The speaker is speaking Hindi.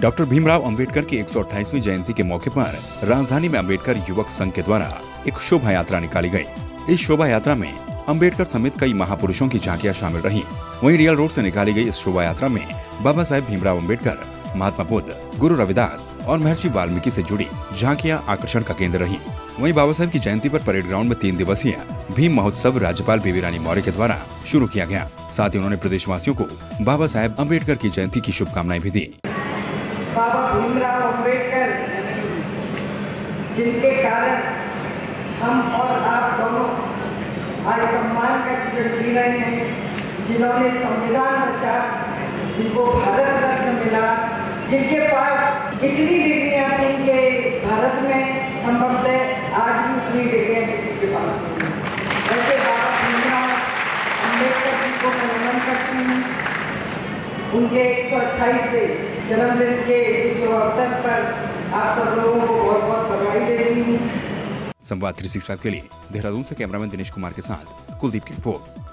डॉक्टर भीमराव अंबेडकर की 128वीं जयंती के मौके पर राजधानी में अंबेडकर युवक संघ के द्वारा एक शोभा यात्रा निकाली गई। इस शोभा यात्रा में अंबेडकर समेत कई महापुरुषों की झांकियां शामिल रहीं। वहीं रियल रोड से निकाली गई इस शोभा यात्रा में बाबा साहेब भीमराव अंबेडकर, महात्मा बुद्ध, गुरु रविदास और महर्षि वाल्मीकि से जुड़ी झांकियां आकर्षण का केंद्र रहीं। वहीं बाबा साहेब की जयंती पर परेड ग्राउंड में 3 दिवसीय भीम महोत्सव राज्यपाल बेबी रानी मौर्य के द्वारा शुरू किया गया। साथ ही उन्होंने प्रदेशवासियों को बाबा साहेब अम्बेडकर की जयंती की शुभकामनाएं भी दी। बाबा भीमराव अम्बेडकर जिनके कारण हम और आप दोनों आज सम्मान का जीवन जी रहे हैं, जिन्होंने संविधान रचा, जिनको भारत रत्न मिला, जिनके पास इतनी डिग्रियां थी कि भारत में संभवतः आज भी उतनी डिग्रियां किसी के पास नहीं। वैसे बाबा भीमराव अंबेडकर जी को मैं नमन करती हूँ। उनके 128वें जन्मदिन के इस अवसर पर आप सब लोगों को बहुत बहुत बधाई देती हूँ। संवाद 365 के लिए देहरादून से कैमरामैन दिनेश कुमार के साथ कुलदीप की रिपोर्ट।